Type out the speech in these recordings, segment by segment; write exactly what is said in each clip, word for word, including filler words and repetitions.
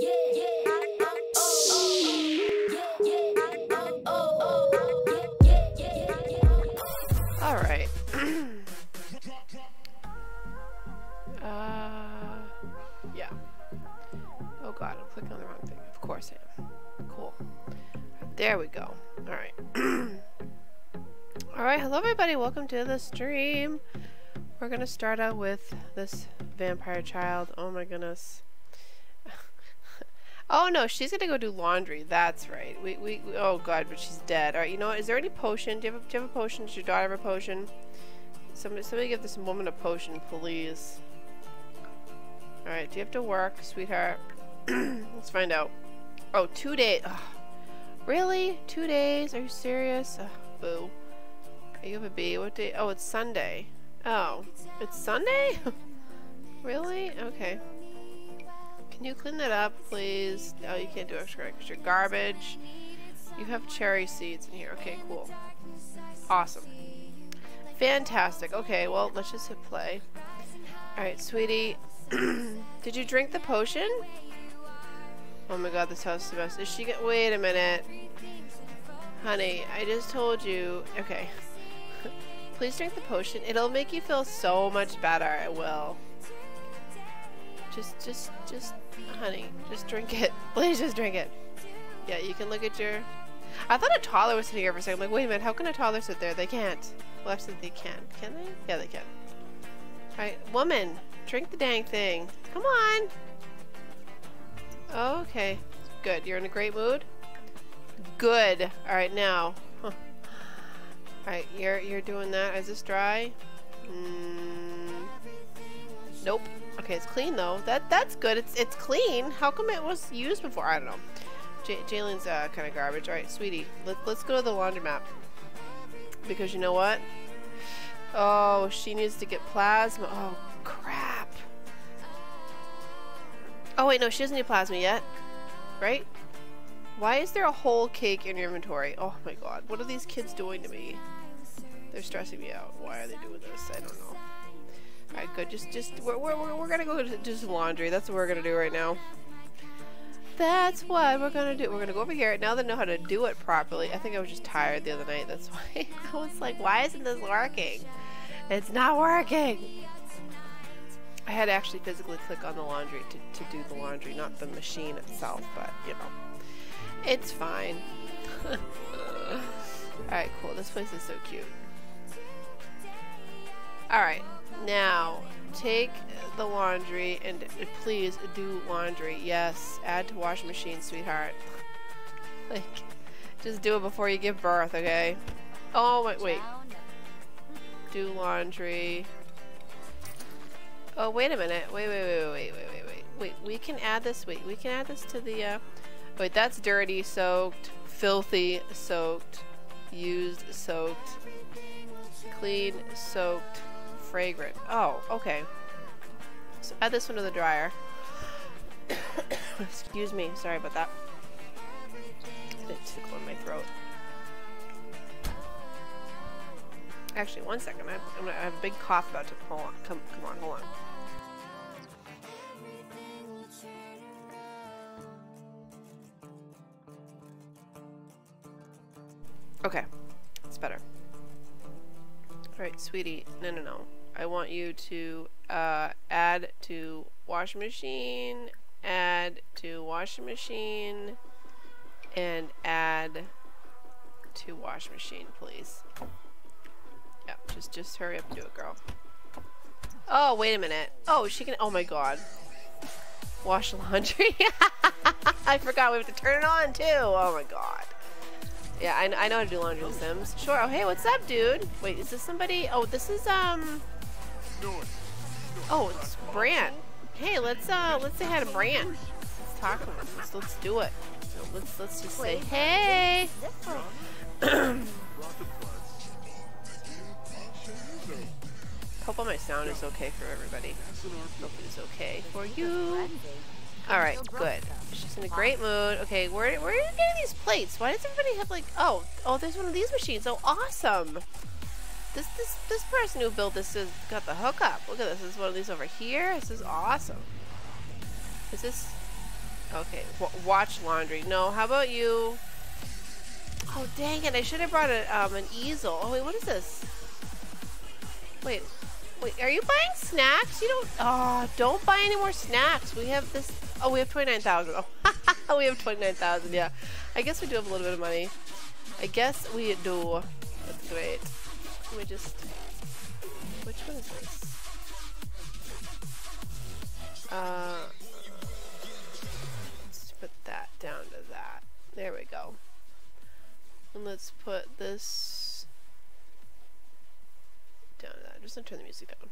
Alright. uh, yeah. Oh god, I'm clicking on the wrong thing. Of course I am. Cool. There we go. Alright. Alright, hello everybody. Welcome to the stream. We're gonna start out with this vampire child. Oh my goodness. Oh no, she's gonna go do laundry. That's right. We, we, we oh god, but she's dead. Alright, you know what? Is there any potion? Do you have a, do you have a potion? Does your daughter have a potion? Somebody, somebody give this woman a potion, please. Alright, do you have to work, sweetheart? Let's find out. Oh, two days. Ugh. Really? Two days? Are you serious? Ugh, boo. You have a bee. What day? Oh, it's Sunday. Oh, it's Sunday? Really? Okay. Can you clean that up, please? No, you can't do extra because you're garbage. You have cherry seeds in here. Okay, cool. Awesome. Fantastic. Okay, well, let's just hit play. Alright, sweetie. Did you drink the potion? Oh my god, this house is the best. Is she gonna- wait a minute. Honey, I just told you- okay. Please drink the potion. It'll make you feel so much better. It will. Just, just, just, honey, just drink it. Please just drink it. Yeah, you can look at your... I thought a toddler was sitting here for a second. I'm like, wait a minute, how can a toddler sit there? They can't. Well, actually, they can. Can they? Yeah, they can. Alright, woman, drink the dang thing. Come on. Okay, good. You're in a great mood? Good. Alright, now. Huh. Alright, you're, you're doing that. Is this dry? Mm, nope. Okay, it's clean though. That that's good. It's it's clean. How come it was used before? I don't know. J Jalen's uh, kind of garbage. All right, sweetie, let, let's go to the laundromat because you know what? Oh, she needs to get plasma. Oh crap. Oh wait, no, she doesn't need plasma yet, right? Why is there a whole cake in your inventory? Oh my god, what are these kids doing to me? They're stressing me out. Why are they doing this? I don't know. Alright, good. Just, just, we're, we're, we're gonna go do some laundry. That's what we're gonna do right now. That's what we're gonna do. We're gonna go over here. Now that I know how to do it properly. I think I was just tired the other night. That's why I was like, why isn't this working? It's not working. I had to actually physically click on the laundry to, to do the laundry, not the machine itself, but you know, it's fine. Alright, cool. This place is so cute. Alright. Now, take the laundry and please do laundry. Yes, add to washing machine, sweetheart. Like, just do it before you give birth, okay? Oh, wait, wait. Do laundry. Oh, wait a minute. Wait, wait, wait, wait, wait, wait, wait. Wait, we can add this. Wait, we can add this to the, uh... Wait, that's dirty, soaked, filthy, soaked, used, soaked, clean, soaked. Fragrant. Oh, okay. So add this one to the dryer. Excuse me. Sorry about that. It tickled in my throat. Actually, one second. I have, I'm gonna, I have a big cough about to. Hold on. Come, come on. Hold on. Okay, it's better. All right, sweetie. No, no, no. I want you to uh, add to washing machine, add to washing machine, and add to washing machine, please. Yep, just, just hurry up and do it, girl. Oh, wait a minute. Oh, she can, oh my god. Wash laundry. I forgot we have to turn it on too. Oh my god. Yeah, I, I know how to do laundry with Sims. Sure. Oh, hey, what's up, dude? Wait, is this somebody? Oh, this is um. Oh, it's Brant. Hey, let's uh, let's say hi to Brant. Let's talk to him. Let's let's do it. Let's let's just say hey. Hope all my sound is okay for everybody. Hope it's okay for you. Alright, good. She's in a great mood. Okay, where, where are you getting these plates? Why does everybody have like, oh, oh, there's one of these machines. Oh, awesome. This this this person who built this has got the hookup. Look at this. This is one of these over here. This is awesome. Is this, Okay, w watch laundry. No, how about you? Oh, dang it, I should have brought a, um, an easel. Oh, wait, what is this? Wait, wait, are you buying snacks? You don't, oh, don't buy any more snacks. We have this, oh, we have twenty-nine thousand. Oh, we have twenty-nine thousand, yeah. I guess we do have a little bit of money. I guess we do. That's great. Let me just, which one is this? Uh, let's put that down to that. There we go. And let's put this down to that. I'm just gonna turn the music down.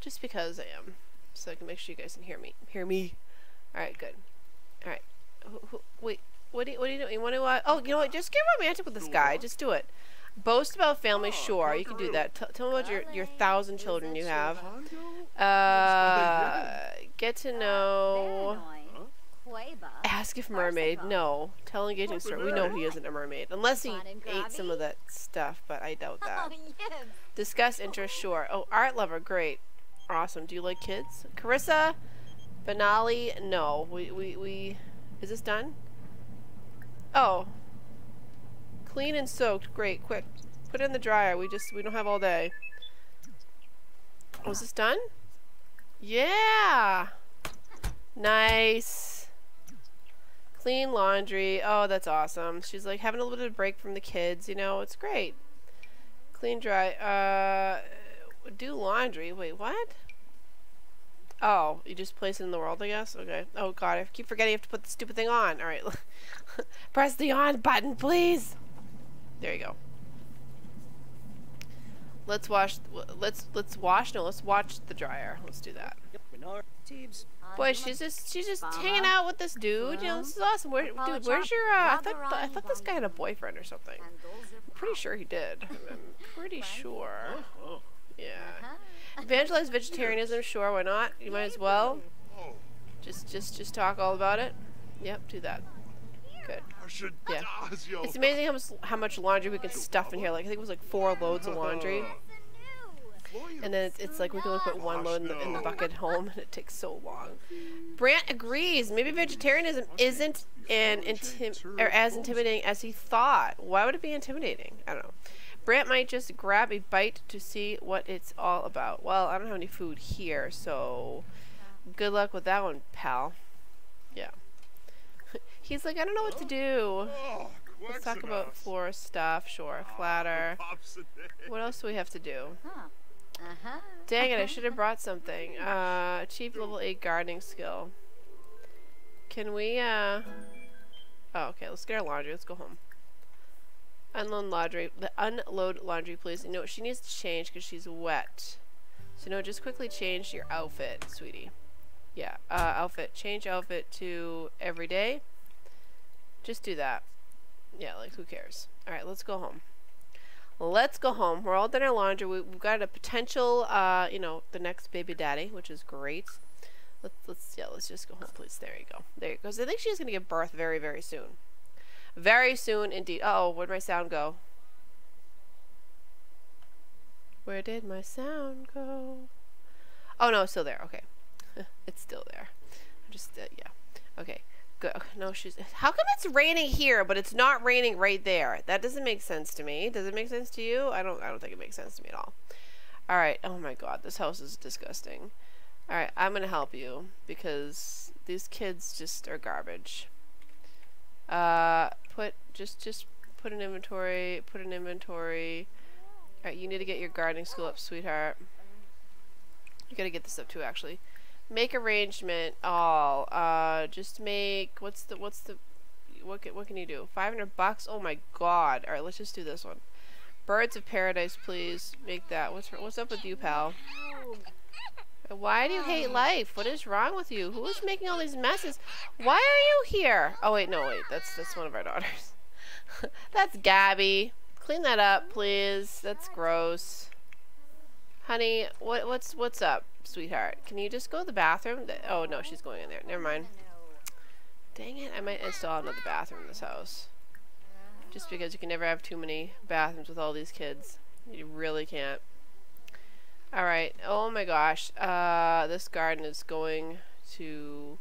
Just because I am. So I can make sure you guys can hear me. Hear me. Alright, good. Alright. Wait, what do you, what do you doing? You wanna, uh, oh, you know what? Just get romantic with this guy. Just do it. Boast about family, sure. You can do that. T tell me about your, your thousand children you have. Uh, get to know... Ask if mermaid. No. Tell an engaging story. We know he isn't a mermaid. Unless he ate some of that stuff, but I doubt that. Discuss interest, sure. Oh, art lover. Great. Awesome. Do you like kids? Carissa? Benali? No. We, we, we... Is this done? Oh. Clean and soaked. Great. Quick. Put it in the dryer. We just... We don't have all day. Oh, is this done? Yeah! Nice. Clean laundry. Oh, that's awesome. She's like having a little bit of a break from the kids, you know, it's great. Clean, dry, uh, do laundry. Wait, what? Oh, you just place it in the world, I guess? Okay. Oh god, I keep forgetting you have to put the stupid thing on. Alright. Press the on button, please! There you go. Let's wash, let's, let's wash, no, let's watch the dryer. Let's do that. Boy, she's just she's just hanging out with this dude. You know, this is awesome. Where, dude, where's your? Uh, I thought I thought this guy had a boyfriend or something. I'm pretty sure he did. I'm pretty sure. Yeah. Evangelize vegetarianism. Sure, why not? You might as well. Just just just talk all about it. Yep, do that. Good. Yeah. It's amazing how much how much laundry we can stuff in here. Like I think it was like four loads of laundry. And then it's, it's like we can only put one load in the, in the bucket home, and it takes so long. Brant agrees. Maybe vegetarianism isn't an intim or as intimidating as he thought. Why would it be intimidating? I don't know. Brant might just grab a bite to see what it's all about. Well, I don't have any food here, so good luck with that one, pal. Yeah. He's like, I don't know what to do. Let's talk about floor stuff. Sure, flatter. What else do we have to do? Uh-huh. Dang it, I should have brought something. Uh, achieve level eight gardening skill. Can we, uh... Oh, okay, let's get our laundry. Let's go home. Unload laundry. The unload laundry, please. You know, she needs to change because she's wet. So, no, just quickly change your outfit, sweetie. Yeah, uh, outfit. Change outfit to everyday. Just do that. Yeah, like, who cares? Alright, let's go home. Let's go home. We're all done our laundry. We, we've got a potential, uh, you know, the next baby daddy, which is great. Let's, let's, yeah, let's just go home, please. There you go. There you go. So I think she's going to give birth very, very soon. Very soon, indeed. Uh oh, where'd my sound go? Where did my sound go? Oh, no, it's still there. Okay. It's still there. I'm just, uh, yeah. Okay. Good. No, she's. How come it's raining here, but it's not raining right there? That doesn't make sense to me. Does it make sense to you? I don't. I don't think it makes sense to me at all. All right. Oh my God, this house is disgusting. All right, I'm gonna help you because these kids just are garbage. Uh, put just just put an inventory. Put an inventory. All right, you need to get your gardening skill up, sweetheart. You gotta get this up too, actually. Make arrangement all. Uh, just make what's the what's the what can, what can you do? Five hundred bucks. Oh my god! All right, let's just do this one. Birds of paradise, please make that. What's what's up with you, pal? Why do you hate life? What is wrong with you? Who is making all these messes? Why are you here? Oh wait, no wait, that's that's one of our daughters. That's Gabby. Clean that up, please. That's gross. Honey, what what's what's up? Sweetheart, can you just go to the bathroom? Oh no, she's going in there. Never mind. Dang it, I might install another bathroom in this house. Just because you can never have too many bathrooms with all these kids. You really can't. Alright, oh my gosh. Uh, this garden is going to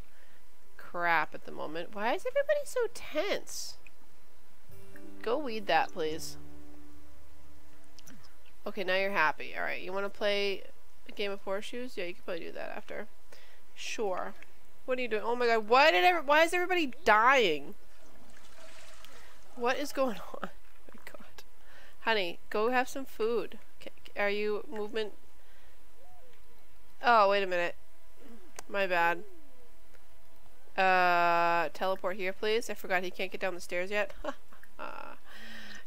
crap at the moment. Why is everybody so tense? Go weed that, please. Okay, now you're happy. Alright, you want to play a game of horseshoes? Yeah, you can probably do that after. Sure. What are you doing? Oh my god, why did every- why is everybody dying? What is going on? Oh my god. Honey, go have some food. Okay, are you movement? Oh, wait a minute. My bad. Uh, teleport here, please. I forgot he can't get down the stairs yet. uh,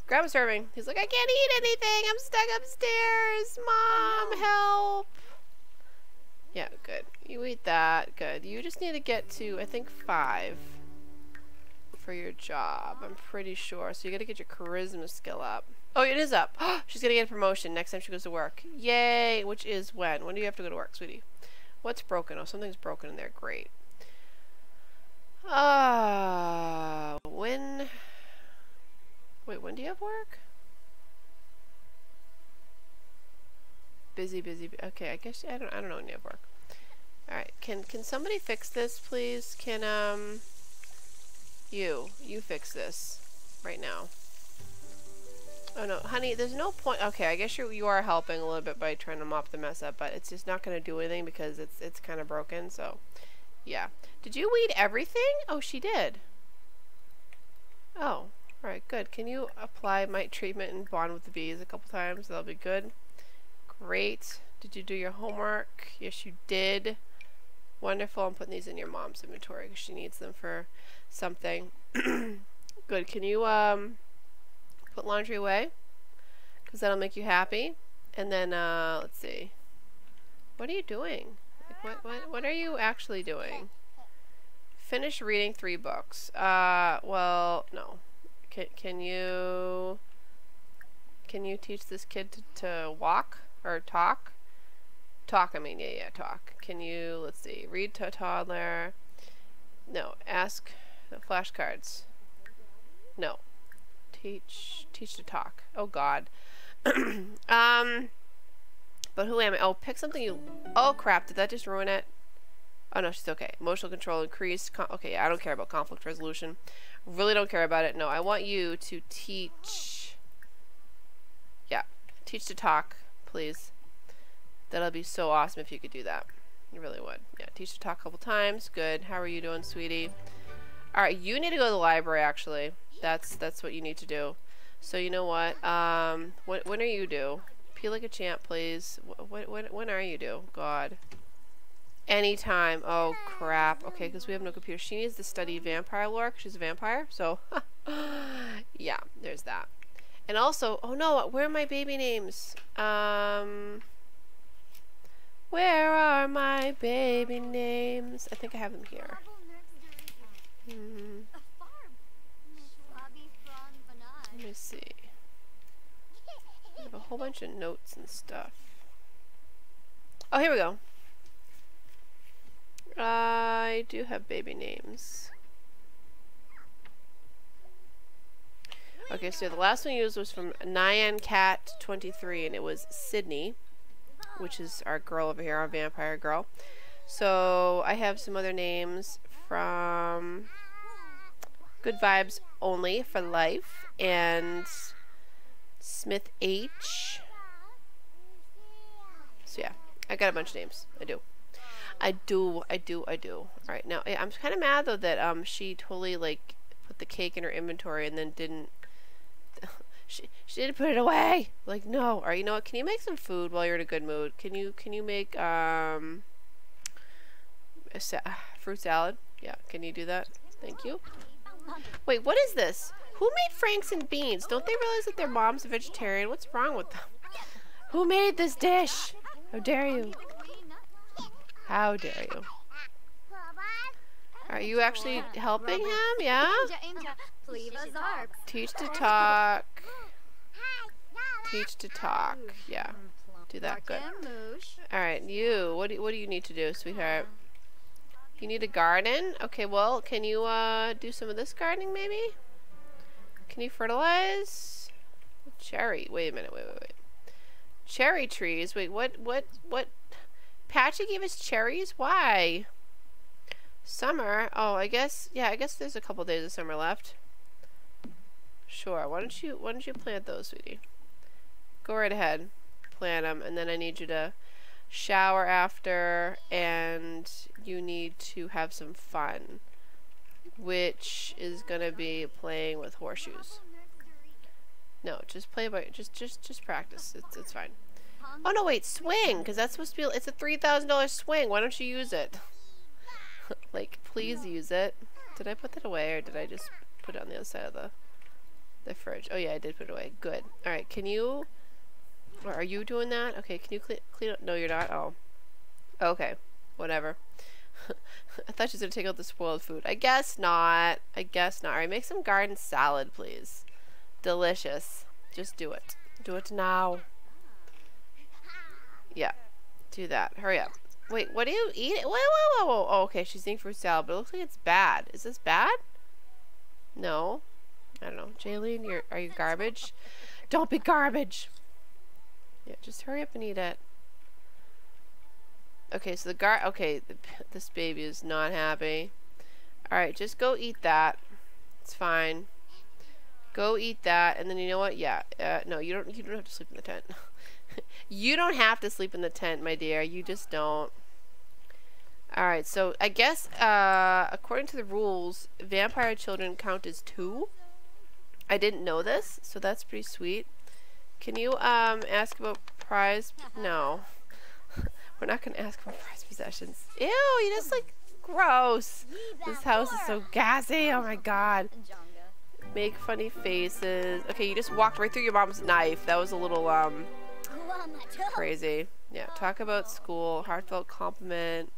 grab a serving. He's like, I can't eat anything. I'm stuck upstairs. Mom, help. Yeah, good. You eat that. Good. You just need to get to, I think, five for your job. I'm pretty sure. So you gotta get your charisma skill up. Oh, it is up. She's gonna get a promotion next time she goes to work. Yay! Which is when? When do you have to go to work, sweetie? What's broken? Oh, something's broken in there. Great. Ah, uh, when? Wait, when do you have work? Busy, busy. Bu okay, I guess I don't. I don't know when you have work. All right. Can Can somebody fix this, please? Can um. You you fix this right now. Oh no, honey. There's no point. Okay, I guess you you are helping a little bit by trying to mop the mess up, but it's just not gonna do anything because it's it's kind of broken. So. Yeah. Did you weed everything? Oh, she did. Oh, alright, good. Can you apply my treatment and bond with the bees a couple times? That'll be good. Great. Did you do your homework? Yes, you did. Wonderful. I'm putting these in your mom's inventory because she needs them for something. Good. Can you um put laundry away? Because that'll make you happy. And then, uh, let's see. What are you doing? What, what what are you actually doing? Finish reading three books. Uh, well, no. Can can you can you teach this kid to, to walk or talk? Talk. I mean, yeah, yeah, talk. Can you? Let's see. Read to a toddler. No. Ask. No, flashcards. No. Teach teach to talk. Oh God. um. But who am I? Oh, pick something you... Oh, crap. Did that just ruin it? Oh, no. She's okay. Emotional control increased. Con okay, yeah, I don't care about conflict resolution. Really don't care about it. No, I want you to teach... Yeah. Teach to talk, please. That'll be so awesome if you could do that. You really would. Yeah, teach to talk a couple times. Good. How are you doing, sweetie? All right, you need to go to the library, actually. That's that's what you need to do. So, you know what? Um, when, when are you due? Feel like a champ, please. When, when, when are you due? God. Anytime. Oh, crap. Okay, because we have no computer. She needs to study vampire lore because she's a vampire. So, yeah, there's that. And also, oh no, where are my baby names? Um, where are my baby names? I think I have them here. Mm. Let me see. I have a whole bunch of notes and stuff. Oh, here we go. I do have baby names. Okay, so the last one used was from Nyan Cat twenty-three, and it was Sydney, which is our girl over here, our vampire girl. So I have some other names from Good Vibes Only for Life and Smith H. So yeah, I got a bunch of names. I do. I do, I do, I do. Alright, now I'm kind of mad though that um she totally like put the cake in her inventory and then didn't... she, she didn't put it away! Like, no. Alright, you know what? Can you make some food while you're in a good mood? Can you, can you make um... a sa fruit salad? Yeah, can you do that? Thank you. Wait, what is this? Who made Franks and beans? Don't they realize that their mom's a vegetarian? What's wrong with them? Who made this dish? How dare you? How dare you? Are you actually helping him? Yeah? Teach to talk. Teach to talk. Yeah. Do that. Good. Alright, you. What do, what do you need to do, sweetheart? You need a garden? Okay, well, can you uh, do some of this gardening, maybe? Can you fertilize? Cherry. Wait a minute. Wait, wait, wait. Cherry trees. Wait, what, what, what? Patchy gave us cherries? Why? Summer? Oh, I guess, yeah, I guess there's a couple days of summer left. Sure, why don't you, why don't you plant those, sweetie? Go right ahead, plant them, and then I need you to shower after, and you need to have some fun, which is gonna be playing with horseshoes. No, just play by, just, just, just practice, it's, it's fine. Oh no, wait, swing, because that's supposed to be, it's a three thousand dollar swing, why don't you use it? Like, please use it. Did I put that away, or did I just put it on the other side of the, the fridge? Oh yeah, I did put it away. Good. Alright, can you, or are you doing that? Okay, can you clean, clean up? No, you're not? Oh. Okay. Whatever. I thought she was going to take out the spoiled food. I guess not. I guess not. Alright, make some garden salad, please. Delicious. Just do it. Do it now. Yeah. Do that. Hurry up. Wait, what do you eat? Whoa, whoa, whoa, whoa. Oh, okay, she's eating fruit salad, but it looks like it's bad. Is this bad? No. I don't know. Jaylene, you're, are you garbage? Don't be garbage! Yeah, just hurry up and eat it. Okay, so the gar- Okay, the, this baby is not happy. Alright, just go eat that. It's fine. Go eat that, and then you know what? Yeah, uh, no, you don't, you don't have to sleep in the tent. You don't have to sleep in the tent, my dear. You just don't. Alright, so I guess, uh, according to the rules, vampire children count as two. I didn't know this, so that's pretty sweet. Can you, um, ask about prize? No. We're not going to ask about prize possessions. Ew, you just, like, gross. This house is so gassy. Oh, my God. Make funny faces. Okay, you just walked right through your mom's knife. That was a little, um, crazy. Yeah, talk about school. Heartfelt compliment.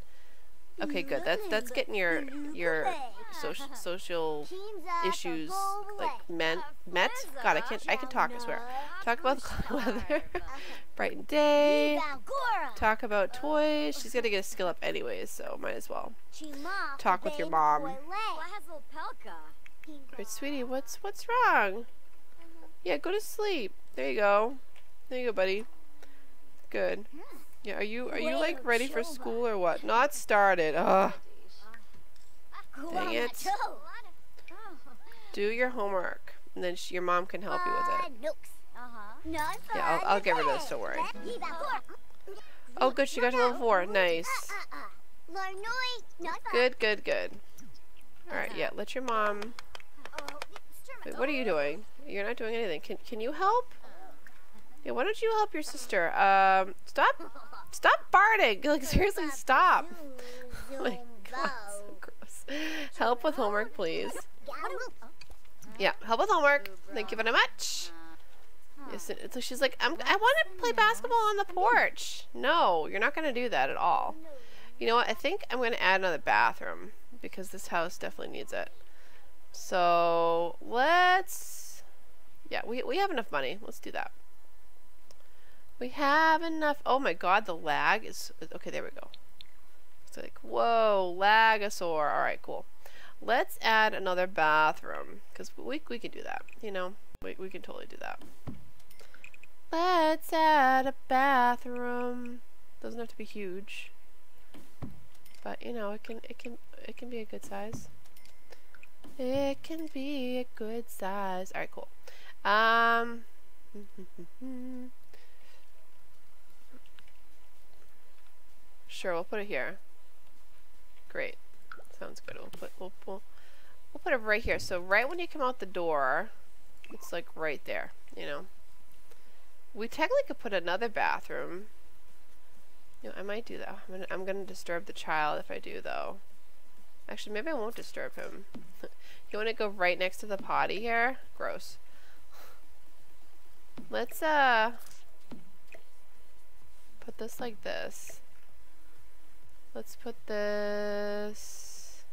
Okay, good. That's that's getting your your social social issues like met met. God, I can't I can talk. I swear. Talk about the cloudy weather, brighten day. Talk about toys. She's gonna get a skill up anyways, so might as well. Talk with your mom. Alright, sweetie, what's what's wrong? Yeah, go to sleep. There you go. There you go, buddy. Good. Yeah, are you are you like ready for school or what? Not started. Ugh. Dang it. Do your homework, and then she, your mom can help you with it. Yeah, I'll, I'll get rid of this. Don't worry. Oh, good. She got to level four. Nice. Good, good, good. All right. Yeah. Let your mom. Wait, what are you doing? You're not doing anything. Can Can you help? Yeah, why don't you help your sister? Um, stop, stop farting! Like, seriously, stop! Oh my God, so gross. Help with homework, please. Yeah, help with homework. Thank you very much. Yes, so she's like, I'm, I want to play basketball on the porch. No, you're not going to do that at all. You know what? I think I'm going to add another bathroom because this house definitely needs it. So let's, yeah, we we have enough money. Let's do that. We have enough. Oh my God, the lag is okay. There we go. It's like, whoa, lagosaur. All right, cool. Let's add another bathroom because we we can do that. You know, we we can totally do that. Let's add a bathroom. Doesn't have to be huge, but you know, it can it can it can be a good size. It can be a good size. All right, cool. Um. Sure, we'll put it here. Great, sounds good. We'll put we'll, we'll we'll put it right here. So right when you come out the door, it's like right there. You know, we technically could put another bathroom. You know, I might do that. I'm gonna, I'm gonna disturb the child if I do though. Actually, maybe I won't disturb him. You want to go right next to the potty here? Gross. Let's uh put this like this. Let's put this...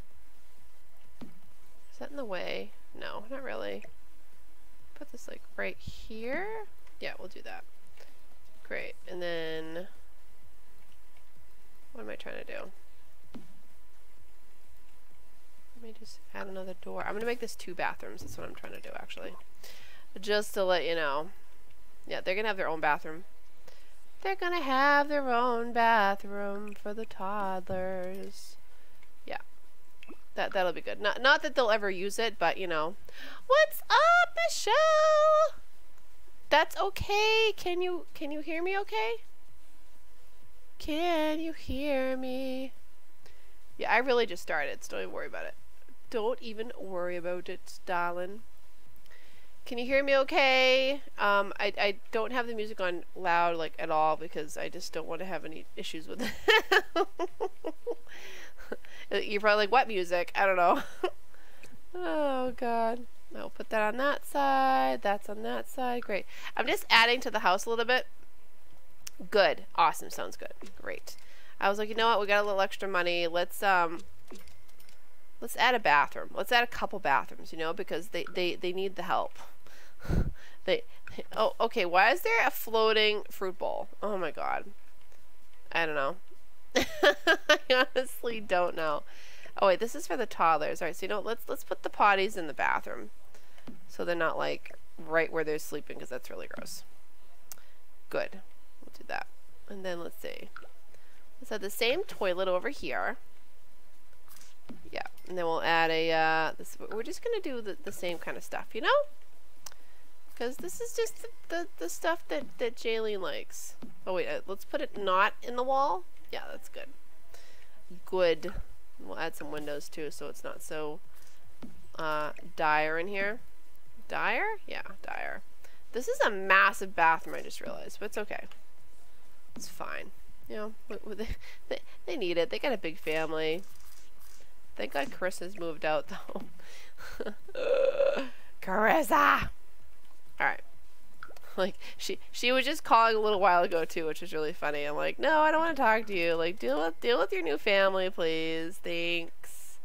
Is that in the way? No, not really. Put this like right here? Yeah, we'll do that. Great, and then... What am I trying to do? Let me just add another door. I'm gonna make this two bathrooms. That's what I'm trying to do, actually. Just to let you know. Yeah, they're gonna have their own bathroom. They're gonna have their own bathroom for the toddlers. Yeah, That, that'll be good. Not, not that they'll ever use it, but you know. What's up, Michelle? That's okay. Can you, can you hear me okay? Can you hear me? Yeah, I really just started, so don't even worry about it. Don't even worry about it, darling. Can you hear me okay? Um, I, I don't have the music on loud, like, at all, because I just don't want to have any issues with it. You're probably like, what music? I don't know. Oh, God. I'll put that on that side. That's on that side. Great. I'm just adding to the house a little bit. Good. Awesome. Sounds good. Great. I was like, you know what? We got a little extra money. Let's, um... Let's add a bathroom. Let's add a couple bathrooms, you know, because they, they, they need the help. they, they Oh, okay. Why is there a floating fruit bowl? Oh, my God. I don't know. I honestly don't know. Oh, wait. This is for the toddlers. All right. So, you know, let's, let's put the potties in the bathroom. So they're not, like, right where they're sleeping, because that's really gross. Good. We'll do that. And then let's see. Let's add the same toilet over here. Yeah, and then we'll add a, uh, this, we're just going to do the, the same kind of stuff, you know? Because this is just the, the, the stuff that, that Jaylene likes. Oh, wait, uh, let's put it not in the wall. Yeah, that's good. Good. And we'll add some windows, too, so it's not so uh, dire in here. Dire? Yeah, dire. This is a massive bathroom, I just realized, but it's okay. It's fine. You know, they, they, they need it. They got a big family. Thank God Chris has moved out, though. Carissa! Alright. Like, she she was just calling a little while ago, too, which was really funny. I'm like, no, I don't want to talk to you. Like, deal with, deal with your new family, please. Thanks.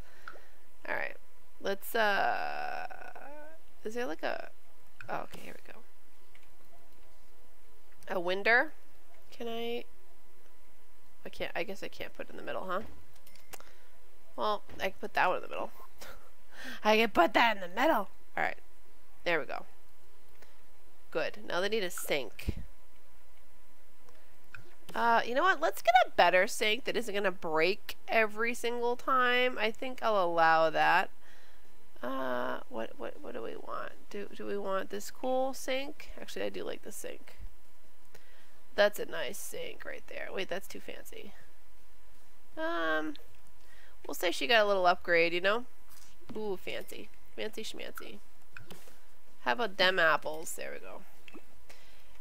Alright. Let's, uh... Is there, like, a... Oh, okay, here we go. A winder? Can I... I can't... I guess I can't put it in the middle, huh? Well, I can put that one in the middle. I can put that in the middle. All right, there we go. Good. Now they need a sink. Uh, you know what? Let's get a better sink that isn't gonna break every single time. I think I'll allow that. Uh, what what what do we want? Do do we want this cool sink? Actually, I do like this sink. That's a nice sink right there. Wait, that's too fancy. Um. We'll say she got a little upgrade, you know? Ooh, fancy. Fancy schmancy. How about them apples? There we go.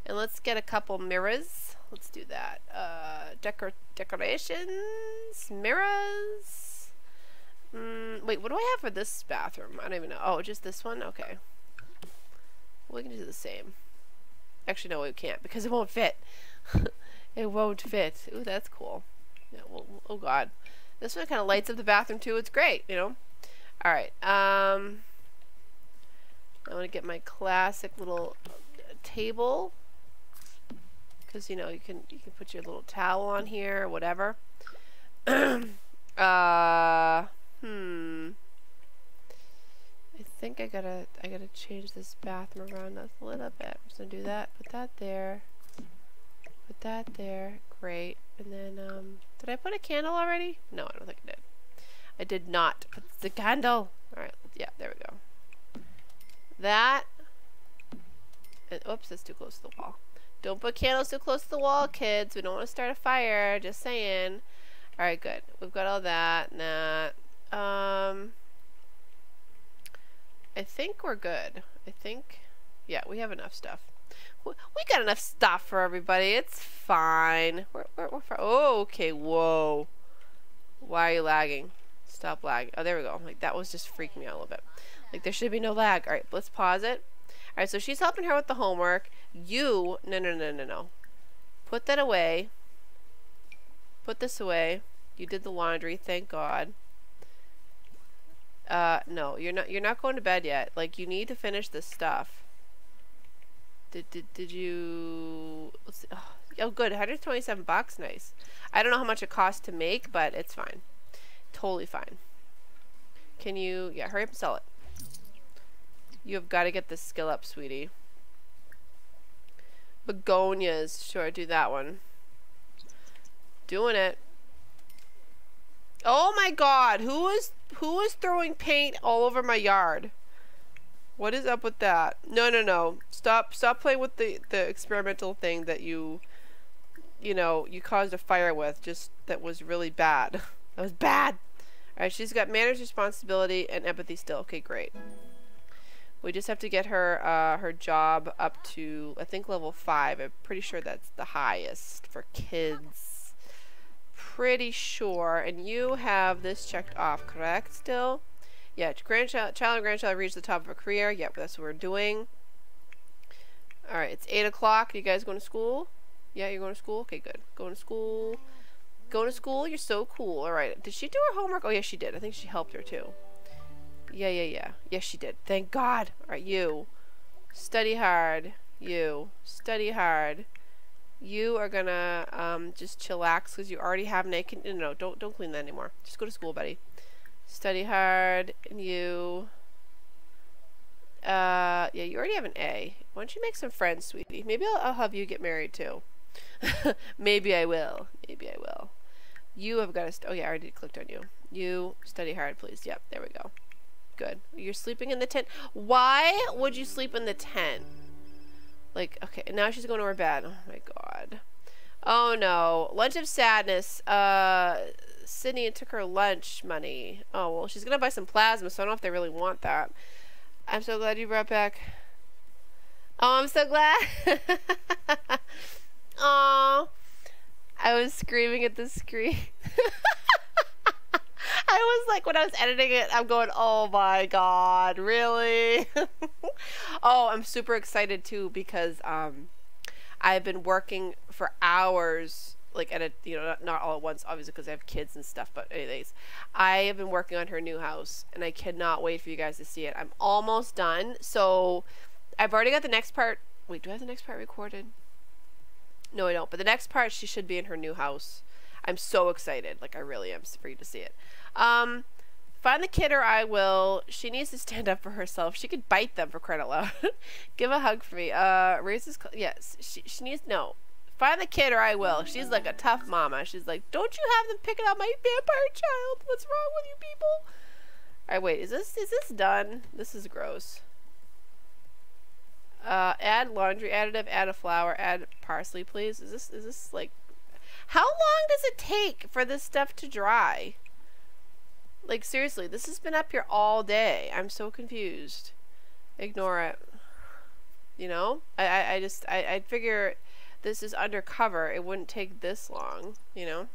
And let's get a couple mirrors. Let's do that. Uh, decor decorations. Mirrors. Mm, wait, what do I have for this bathroom? I don't even know. Oh, just this one? Okay. We can do the same. Actually, no, we can't because it won't fit. It won't fit. Ooh, that's cool. Yeah, well, oh, God. This one kind of lights up the bathroom too. It's great, you know. All right. Um, I want to get my classic little table because you know you can you can put your little towel on here, or whatever. uh, hmm. I think I gotta I gotta change this bathroom around a little bit. I'm just gonna do that. Put that there. Put that there. Great. And then, um, did I put a candle already? No, I don't think I did. I did not put the candle. All right, yeah, there we go. That. And, oops, that's too close to the wall. Don't put candles too close to the wall, kids. We don't want to start a fire. Just saying. All right, good. We've got all that and that. Um, I think we're good. I think, yeah, we have enough stuff. We got enough stuff for everybody. It's fine. We're, we're, we're fine. Oh, okay. Whoa. Why are you lagging? Stop lagging. Oh, there we go. Like, that was just freaking me out a little bit. Like, there should be no lag. All right, let's pause it. All right, so she's helping her with the homework. You, no, no, no, no, no. Put that away. Put this away. You did the laundry. Thank God. Uh, no, you're not, you're not going to bed yet. Like, you need to finish this stuff. Did, did, did you... Oh, oh, good. one hundred twenty-seven bucks. Nice. I don't know how much it costs to make, but it's fine. Totally fine. Can you... Yeah, hurry up and sell it. You have got to get this skill up, sweetie. Begonias. Sure, do that one. Doing it. Oh, my God. Who is... Who is throwing paint all over my yard? What is up with that? No, no, no. Stop stop playing with the, the experimental thing that you, you know, you caused a fire with. Just, that was really bad. That was bad. Alright, she's got manners, responsibility, and empathy still. Okay, great. We just have to get her, uh, her job up to, I think, level five. I'm pretty sure that's the highest for kids. Pretty sure. And you have this checked off, correct, still? Yeah, grandchild, child and grandchild reach the top of a career. Yep, that's what we're doing. Alright, it's eight o'clock. You guys going to school? Yeah, you're going to school? Okay, good. Going to school. Going to school? You're so cool. Alright, did she do her homework? Oh, yeah, she did. I think she helped her, too. Yeah, yeah, yeah. Yes, she did. Thank God. Alright, you. Study hard. You. Study hard. You are gonna um, just chillax because you already have naked... No, no, don't, don't clean that anymore. Just go to school, buddy. Study hard, and you, uh, yeah, you already have an A. Why don't you make some friends, sweetie? Maybe I'll, I'll have you get married, too. Maybe I will. Maybe I will. You have got to, oh, yeah, I already clicked on you. You, study hard, please. Yep, there we go. Good. You're sleeping in the tent. Why would you sleep in the tent? Like, okay, now she's going to her bed. Oh, my God. Oh, no. Lunch of sadness. Uh... Sydney took her lunch money. Oh, well, she's gonna buy some plasma, so I don't know if they really want that. I'm so glad you brought back. Oh, I'm so glad. Oh, I was screaming at the screen. I was like, when I was editing it, I'm going, oh my God, really? Oh, I'm super excited too, because um, I've been working for hours, like at a, you know, not, not all at once, obviously, because I have kids and stuff, but anyways, I have been working on her new house, and I cannot wait for you guys to see it. I'm almost done, so I've already got the next part. Wait, do I have the next part recorded? No, I don't, but the next part, she should be in her new house. I'm so excited, like I really am, for you to see it. Um, find the kid or I will. She needs to stand up for herself. She could bite them, for credit loud. Give a hug for me. Uh, raise this, yes, she, she needs, no. Find the kid or I will. She's like a tough mama. She's like, don't you have them picking out my vampire child? What's wrong with you people? Alright, wait. Is this is this done? This is gross. Uh, add laundry additive, add a flower, add parsley, please. Is this is this like... How long does it take for this stuff to dry? Like, seriously, this has been up here all day. I'm so confused. Ignore it. You know? I, I, I just... I, I figure... This is undercover. It wouldn't take this long, you know?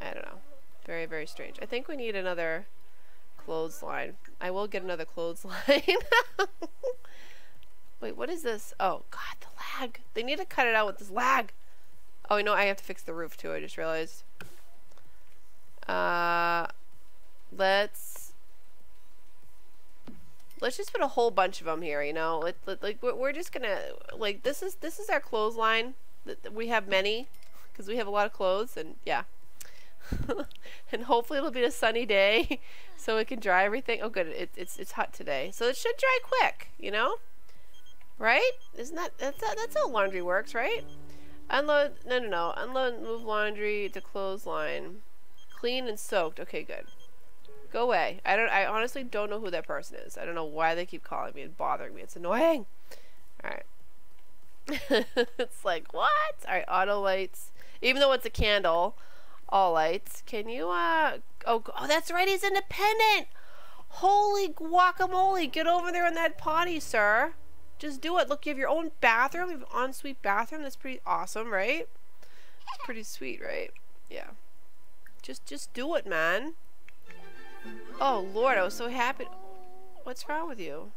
I don't know. Very, very strange. I think we need another clothesline. I will get another clothesline. Wait, what is this? Oh, God, the lag. They need to cut it out with this lag. Oh, I know I have to fix the roof, too. I just realized. Uh, let's... Let's just put a whole bunch of them here, you know? Let, let, like, we're, we're just gonna, like, this is this is our clothesline. We have many, because we have a lot of clothes, and yeah. And hopefully it'll be a sunny day, so we can dry everything. Oh, good, it, it's it's hot today. So it should dry quick, you know? Right? Isn't that, that's, that's how laundry works, right? Unload, no, no, no. Unload and move laundry to clothesline. Clean and soaked. Okay, good. Go away. I don't. I honestly don't know who that person is. I don't know why they keep calling me and bothering me. It's annoying. All right. It's like, what? All right. Auto lights. Even though it's a candle, all lights. Can you? Uh. Oh. Oh. That's right. He's independent. Holy guacamole! Get over there in that potty, sir. Just do it. Look, you have your own bathroom. You have an ensuite bathroom. That's pretty awesome, right? It's pretty sweet, right? Yeah. Just, just do it, man. Oh Lord, I was so happy. What's wrong with you?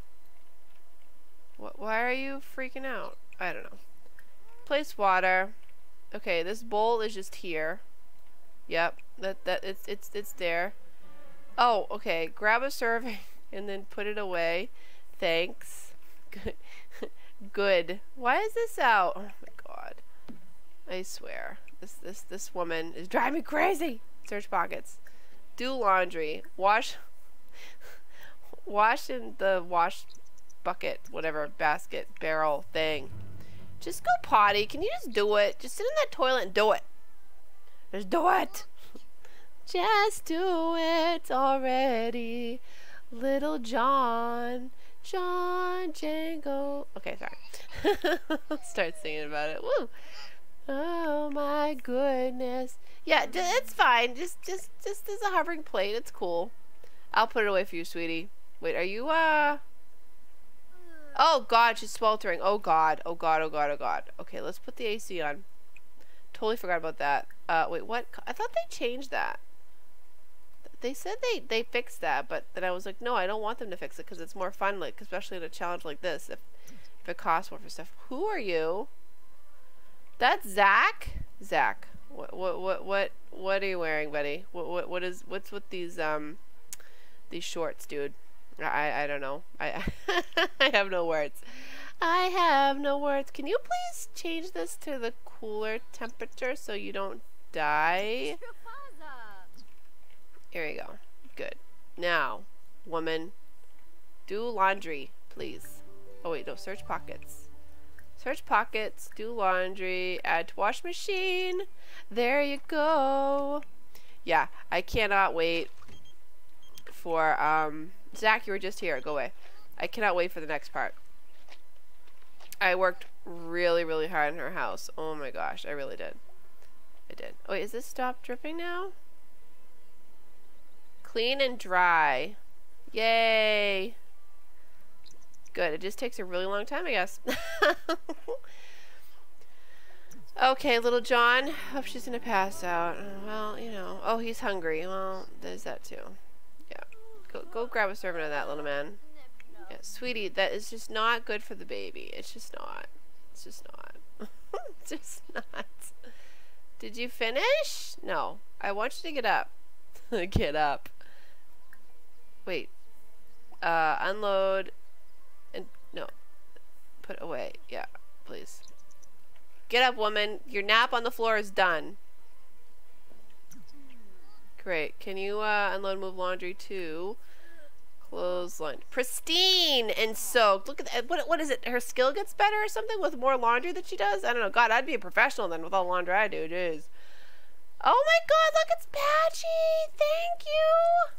What, why are you freaking out? I don't know. Place water. Okay, this bowl is just here. Yep, that that it's it's it's there. Oh, okay. Grab a serving and then put it away. Thanks. Good. Good. Why is this out? Oh my God. I swear. This this this woman is driving me crazy. Search pockets. Do laundry, wash, wash in the wash bucket, whatever, basket, barrel, thing. Just go potty. Can you just do it? Just sit in that toilet and do it. Just do it. Just do it already, Little John, John Django. Okay, sorry. Start singing about it. Woo! Oh my goodness. Yeah, d it's fine. Just, just, just as a hovering plate. It's cool. I'll put it away for you, sweetie. Wait, are you uh? Oh God, she's sweltering. Oh God. Oh God. Oh God. Oh God. Okay, let's put the A C on. Totally forgot about that. Uh, wait, what? I thought they changed that. They said they they fixed that, but then I was like, no, I don't want them to fix it because it's more fun, like especially in a challenge like this. If if it costs more for stuff. Who are you? That's Zach. Zach, what what what what what are you wearing, buddy? What what what is what's with these um these shorts, dude? I I don't know. I I have no words. I have no words. Can you please change this to the cooler temperature so you don't die? Here we go. Good. Now, woman, do laundry, please. Oh wait, no, search pockets. Search pockets, do laundry, add to wash machine. There you go. Yeah, I cannot wait for, um, Zach, you were just here, go away. I cannot wait for the next part. I worked really, really hard in her house. Oh my gosh, I really did. I did. Oh, wait, is this stop dripping now? Clean and dry. Yay. Good. It just takes a really long time, I guess. Okay, Little John. Hope she's gonna pass out. Well, you know. Oh, he's hungry. Well, there's that too. Yeah. Go, go grab a serving of that, little man. Yeah, sweetie, that is just not good for the baby. It's just not. It's just not. It's just not. Did you finish? No. I want you to get up. Get up. Wait. Uh, unload. And no. Put away. Yeah, please. Get up, woman. Your nap on the floor is done. Great. Can you uh, unload, move laundry too? Clothes, laundry. Pristine and soaked. Look at that. What, what is it? Her skill gets better or something with more laundry that she does? I don't know. God, I'd be a professional then with all the laundry I do. Jeez. Oh my God, look, it's Patchy. Thank you.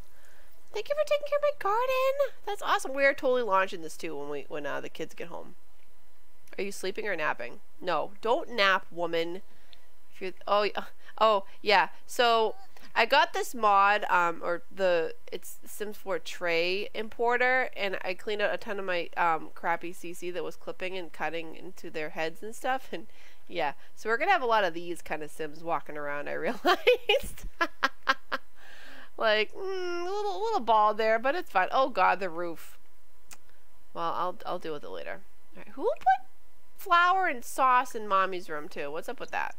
Thank you for taking care of my garden. That's awesome. We're totally launching this too when we when uh, the kids get home. Are you sleeping or napping? No, don't nap, woman. If you're oh oh yeah. So I got this mod um or the it's Sims four tray importer, and I cleaned out a ton of my um crappy C C that was clipping and cutting into their heads and stuff, and yeah, so we're gonna have a lot of these kind of Sims walking around, I realized. Like mm, a little little ball there, but it's fine. Oh God, the roof. Well, I'll I'll deal with it later. All right, who put flour and sauce in mommy's room too? What's up with that?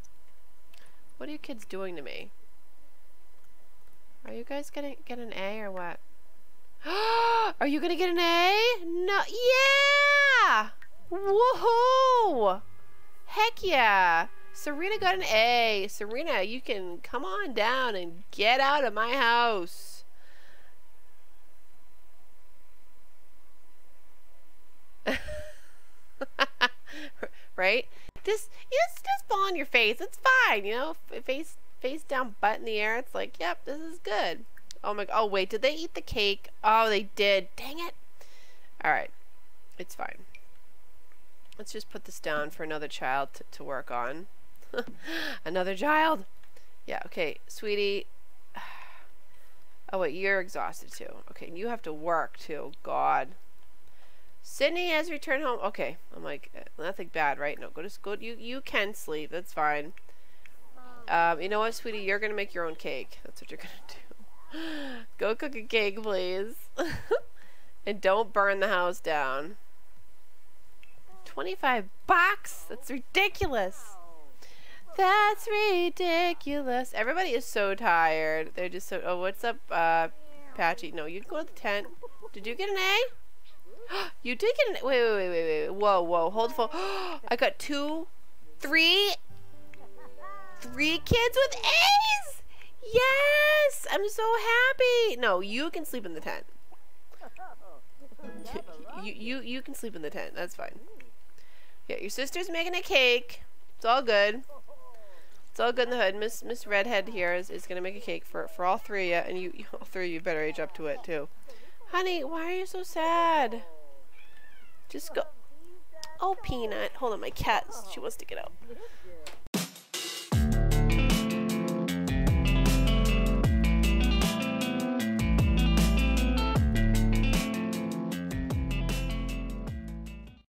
What are you kids doing to me? Are you guys gonna get an A or what? Are you gonna get an A? No, yeah! Woohoo! Heck yeah! Serena got an A. Serena, you can come on down and get out of my house. Right? Just, just, just fall on your face. It's fine, you know. Face, face down, butt in the air. It's like, yep, this is good. Oh my. Oh wait, did they eat the cake? Oh, they did. Dang it! All right, it's fine. Let's just put this down for another child to, to work on. Another child? Yeah, okay, sweetie. Oh wait, you're exhausted too. Okay, and you have to work too. God. Sydney has returned home. Okay, I'm like, nothing bad, right? No, go to school. You, you can sleep. That's fine. Um, you know what, sweetie? You're going to make your own cake. That's what you're going to do. Go cook a cake, please. And don't burn the house down. twenty-five bucks? That's ridiculous. That's ridiculous. Everybody is so tired. They're just so. Oh, what's up, uh, Patchy? No, you can go to the tent. Did you get an A? You did get an A. Wait, wait, wait, wait, wait. Whoa, whoa. Hold the phone. I got two, three, three kids with A's. Yes, I'm so happy. No, you can sleep in the tent. You, you you can sleep in the tent. That's fine. Yeah, your sister's making a cake. It's all good. It's all good in the hood. Miss Miss Redhead here is, is gonna make a cake for for all three of you, and you, you all three of you better age up to it too. Honey, why are you so sad? Just go. Oh, Peanut. Hold on, my cat. She wants to get out.